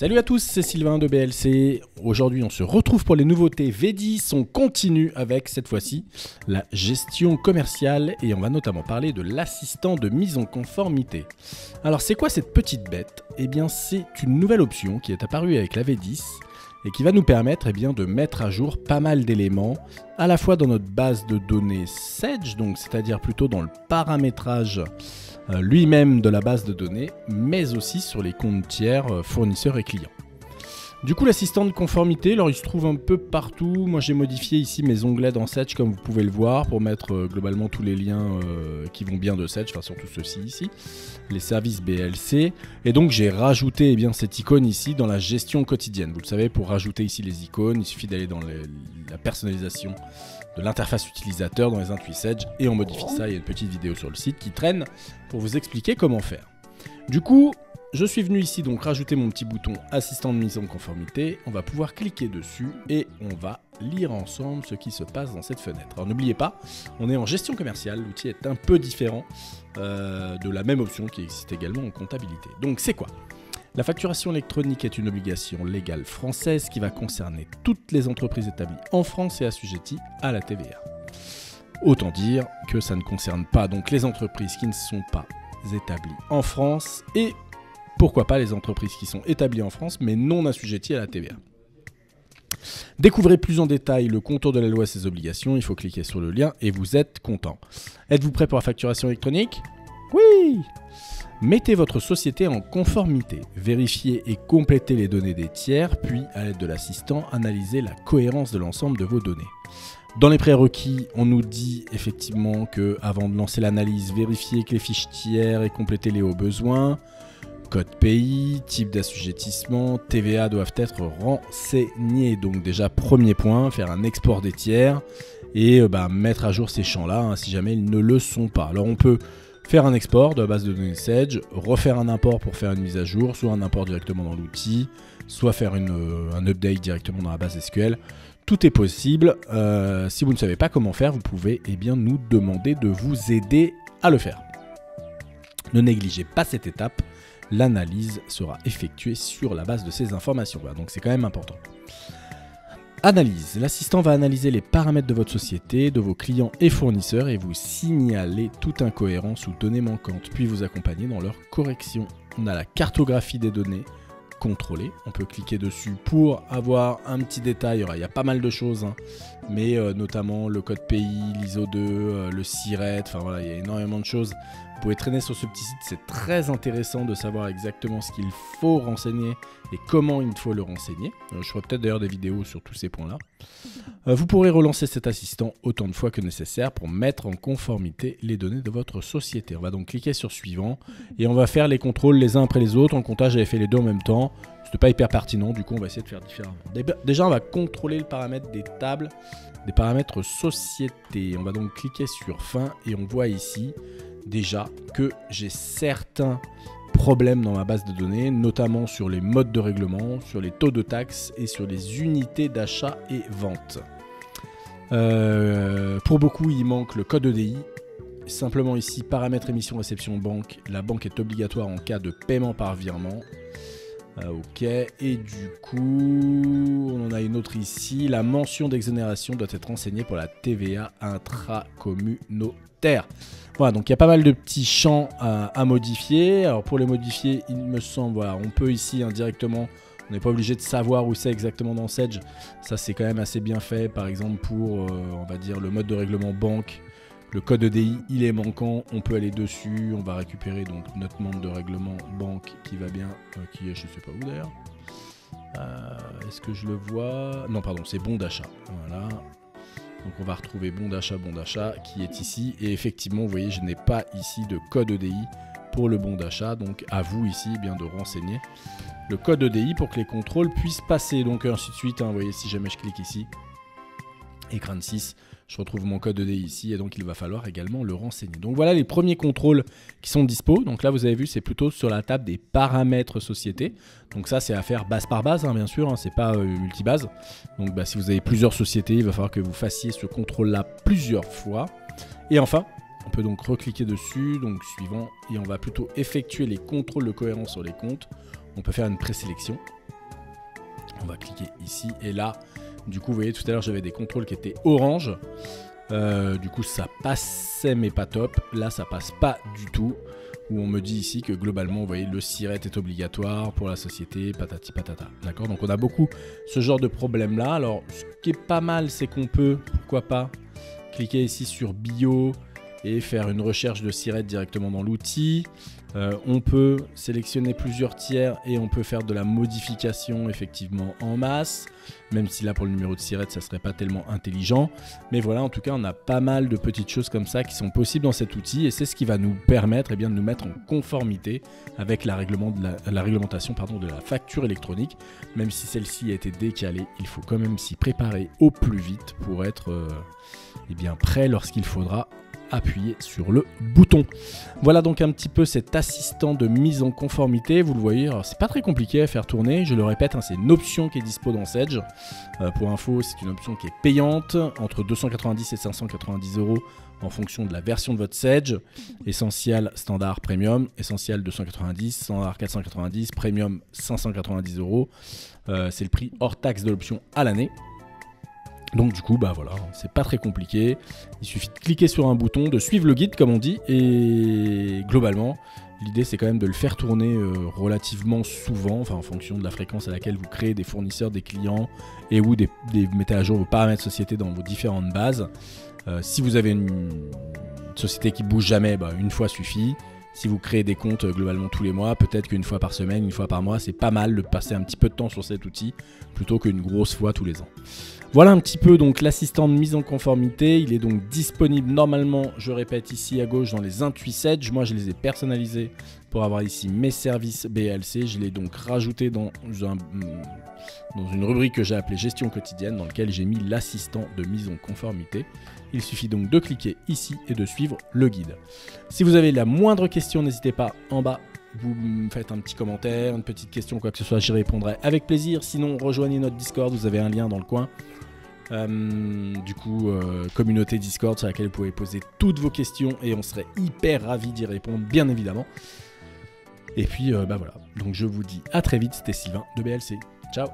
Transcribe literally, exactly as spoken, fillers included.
Salut à tous, c'est Sylvain de B L C. Aujourd'hui, on se retrouve pour les nouveautés V dix. On continue avec, cette fois-ci, la gestion commerciale et on va notamment parler de l'assistant de mise en conformité. Alors, c'est quoi cette petite bête? Eh bien, c'est une nouvelle option qui est apparue avec la V dix et qui va nous permettre eh bien, de mettre à jour pas mal d'éléments, à la fois dans notre base de données Sage, donc c'est-à-dire plutôt dans le paramétrage lui-même de la base de données, mais aussi sur les comptes tiers, fournisseurs et clients. Du coup, l'assistant de conformité, alors il se trouve un peu partout. Moi, j'ai modifié ici mes onglets dans Sage, comme vous pouvez le voir, pour mettre euh, globalement tous les liens euh, qui vont bien de Sage, enfin surtout ceux-ci ici, les services B L C. Et donc, j'ai rajouté eh bien, cette icône ici dans la gestion quotidienne. Vous le savez, pour rajouter ici les icônes, il suffit d'aller dans les, la personnalisation de l'interface utilisateur dans les Intuit Sage et on modifie ça. Il y a une petite vidéo sur le site qui traîne pour vous expliquer comment faire. Du coup, je suis venu ici donc rajouter mon petit bouton assistant de mise en conformité. On va pouvoir cliquer dessus et on va lire ensemble ce qui se passe dans cette fenêtre. Alors n'oubliez pas, on est en gestion commerciale, l'outil est un peu différent euh, de la même option qui existe également en comptabilité. Donc c'est quoi? La facturation électronique est une obligation légale française qui va concerner toutes les entreprises établies en France et assujetties à la T V A. Autant dire que ça ne concerne pas donc les entreprises qui ne sont pas établies en France et pourquoi pas les entreprises qui sont établies en France mais non assujetties à la T V A. Découvrez plus en détail le contour de la loi et ses obligations. Il faut cliquer sur le lien et vous êtes content. Êtes-vous prêt pour la facturation électronique? Oui! Mettez votre société en conformité. Vérifiez et complétez les données des tiers, puis à l'aide de l'assistant, analysez la cohérence de l'ensemble de vos données. Dans les prérequis, on nous dit effectivement que avant de lancer l'analyse, vérifiez que les fiches tiers et complétez-les aux besoins. Code pays, type d'assujettissement, T V A doivent être renseignés. Donc déjà, premier point, faire un export des tiers et bah, mettre à jour ces champs-là hein, si jamais ils ne le sont pas. Alors on peut faire un export de la base de données Sage, refaire un import pour faire une mise à jour, soit un import directement dans l'outil, soit faire une, euh, un update directement dans la base S Q L. Tout est possible. Euh, si vous ne savez pas comment faire, vous pouvez eh bien, nous demander de vous aider à le faire. Ne négligez pas cette étape. L'analyse sera effectuée sur la base de ces informations. Voilà, donc c'est quand même important. Analyse. L'assistant va analyser les paramètres de votre société, de vos clients et fournisseurs et vous signaler toute incohérence ou donnée manquante, puis vous accompagner dans leur correction. On a la cartographie des données contrôlées. On peut cliquer dessus pour avoir un petit détail. Alors, il y a pas mal de choses, hein, mais euh, notamment le code pays, l'I S O deux, euh, le SIRET, enfin voilà, il y a énormément de choses. Vous pouvez traîner sur ce petit site, c'est très intéressant de savoir exactement ce qu'il faut renseigner et comment il faut le renseigner. Je ferai peut-être d'ailleurs des vidéos sur tous ces points-là. Vous pourrez relancer cet assistant autant de fois que nécessaire pour mettre en conformité les données de votre société. On va donc cliquer sur suivant et on va faire les contrôles les uns après les autres. En comptage, j'avais fait les deux en même temps. C'était pas hyper pertinent, du coup on va essayer de faire différemment. Déjà, on va contrôler le paramètre des tables, des paramètres société. On va donc cliquer sur fin et on voit ici déjà que j'ai certains problèmes dans ma base de données, notamment sur les modes de règlement, sur les taux de taxes et sur les unités d'achat et vente. Euh, pour beaucoup, il manque le code E D I. Simplement ici, paramètres émission réception banque. La banque est obligatoire en cas de paiement par virement. Euh, ok, et du coup, on en a une autre ici. La mention d'exonération doit être renseignée pour la T V A intracommunautaire. Voilà, donc il y a pas mal de petits champs à, à modifier. Alors pour les modifier, il me semble, voilà, on peut ici indirectement, hein, on n'est pas obligé de savoir où c'est exactement dans Sage. Ça c'est quand même assez bien fait, par exemple pour, euh, on va dire, le mode de règlement banque, le code E D I, il est manquant, on peut aller dessus, on va récupérer donc notre membre de règlement banque qui va bien, euh, qui est je sais pas où d'ailleurs. Euh, Est-ce que je le vois? Non, pardon, c'est bon d'achat, voilà. Donc on va retrouver bon d'achat, bon d'achat qui est ici. Et effectivement, vous voyez, je n'ai pas ici de code E D I pour le bon d'achat. Donc à vous ici eh bien, de renseigner le code E D I pour que les contrôles puissent passer. Donc ainsi de suite, hein, vous voyez, si jamais je clique ici, écran six, je retrouve mon code E D I ici. Et donc il va falloir également le renseigner. Donc voilà les premiers contrôles qui sont dispo. Donc là, vous avez vu, c'est plutôt sur la table des paramètres société. Donc ça, c'est à faire base par base, hein, bien sûr, hein, c'est pas euh, multibase. Donc bah, si vous avez plusieurs sociétés, il va falloir que vous fassiez ce contrôle-là plusieurs fois. Et enfin, on peut donc recliquer dessus, donc suivant, et on va plutôt effectuer les contrôles de cohérence sur les comptes. On peut faire une présélection. On va cliquer ici et là. Du coup, vous voyez, tout à l'heure, j'avais des contrôles qui étaient orange. Euh, du coup, ça passait, mais pas top. Là, ça passe pas du tout. Où on me dit ici que globalement, vous voyez, le SIRET est obligatoire pour la société, patati patata. D'accord? Donc, on a beaucoup ce genre de problème-là. Alors, ce qui est pas mal, c'est qu'on peut, pourquoi pas, cliquer ici sur Bio et faire une recherche de SIRET directement dans l'outil. Euh, on peut sélectionner plusieurs tiers et on peut faire de la modification effectivement en masse, même si là pour le numéro de SIRET ça serait pas tellement intelligent, mais voilà, en tout cas on a pas mal de petites choses comme ça qui sont possibles dans cet outil et c'est ce qui va nous permettre eh bien, de nous mettre en conformité avec la, règlement de la, la réglementation pardon, de la facture électronique. Même si celle-ci a été décalée, il faut quand même s'y préparer au plus vite pour être euh, eh bien, prêt lorsqu'il faudra appuyer sur le bouton. Voilà donc un petit peu cet assistant de mise en conformité. Vous le voyez, c'est pas très compliqué à faire tourner. Je le répète, hein, c'est une option qui est dispo dans Sage. Euh, pour info, c'est une option qui est payante, entre deux cent quatre-vingt-dix et cinq cent quatre-vingt-dix euros en fonction de la version de votre Sage. Essentiel, standard, premium. Essentiel deux cent quatre-vingt-dix, standard quatre cent quatre-vingt-dix, premium cinq cent quatre-vingt-dix euros. C'est le prix hors taxe de l'option à l'année. Donc du coup, bah voilà, c'est pas très compliqué. Il suffit de cliquer sur un bouton, de suivre le guide comme on dit, et globalement, l'idée c'est quand même de le faire tourner relativement souvent, enfin en fonction de la fréquence à laquelle vous créez des fournisseurs, des clients, et ou des, des mettez à jour vos paramètres société dans vos différentes bases. Euh, si vous avez une société qui bouge jamais, bah une fois suffit. Si vous créez des comptes globalement tous les mois, peut-être qu'une fois par semaine, une fois par mois, c'est pas mal de passer un petit peu de temps sur cet outil plutôt qu'une grosse fois tous les ans. Voilà un petit peu donc l'assistant de mise en conformité. Il est donc disponible normalement, je répète ici à gauche, dans les Intuit Sage. Moi je les ai personnalisés pour avoir ici mes services B L C. Je l'ai donc rajouté dans, un, dans une rubrique que j'ai appelée gestion quotidienne, dans laquelle j'ai mis l'assistant de mise en conformité. Il suffit donc de cliquer ici et de suivre le guide. Si vous avez la moindre question, n'hésitez pas en bas. Vous me faites un petit commentaire, une petite question, quoi que ce soit, j'y répondrai avec plaisir. Sinon, rejoignez notre Discord, vous avez un lien dans le coin. Euh, du coup, euh, communauté Discord sur laquelle vous pouvez poser toutes vos questions et on serait hyper ravis d'y répondre, bien évidemment. Et puis, euh, bah voilà. Donc, je vous dis à très vite. C'était Sylvain de B L C. Ciao!